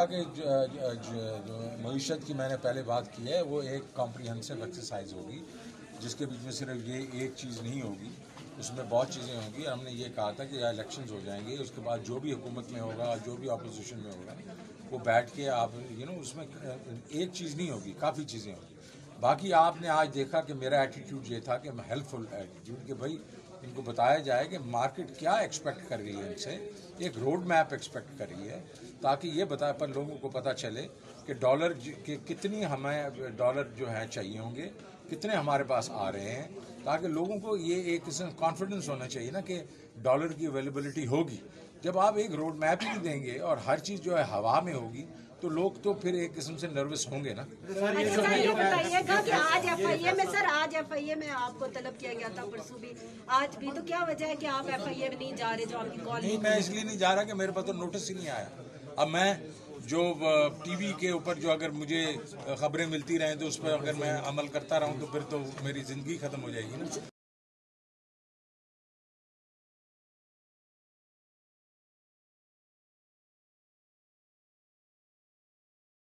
कि जो मीशत की मैंने पहले बात की है वो एक कॉम्प्रीहेंसिव एक्सरसाइज होगी जिसके बीच में सिर्फ ये एक चीज़ नहीं होगी, उसमें बहुत चीज़ें होंगी। हमने ये कहा था कि या इलेक्शंस हो जाएंगे, उसके बाद जो भी हुकूमत में होगा, जो भी अपोजिशन में होगा, वो बैठ के आप उसमें एक चीज़ नहीं होगी, काफ़ी चीज़ें होंगी। बाकी आपने आज देखा कि मेरा एटीट्यूड ये था कि हेल्पफुल एटीट्यूड कि भाई इनको बताया जाए कि मार्केट क्या एक्सपेक्ट कर रही है इनसे, एक रोड मैप एक्सपेक्ट कर रही है, ताकि ये बताए पर लोगों को पता चले कि डॉलर के कितनी हमें डॉलर जो है चाहिए होंगे, कितने हमारे पास आ रहे हैं, ताकि लोगों को ये एक किस्म कॉन्फिडेंस होना चाहिए ना कि डॉलर की अवेलेबिलिटी होगी। जब आप एक रोड मैप ही देंगे और हर चीज़ जो है हवा में होगी तो लोग तो फिर एक किस्म से नर्वस होंगे ना। अच्छा सर, ये बताइएगा कि आज FIA में सर आज FIA में आपको तलब किया गया था, परसों भी, आज भी, तो क्या वजह है कि आप FIA में नहीं जा रहे? जो आपकी कॉल नहीं, मैं इसलिए नहीं जा रहा कि मेरे पास तो नोटिस ही नहीं आया। अब मैं जो टीवी के ऊपर जो अगर मुझे खबरें मिलती रहें तो उस पर अगर मैं अमल करता रहूं तो फिर तो मेरी ज़िंदगी ख़त्म हो जाएगी ना।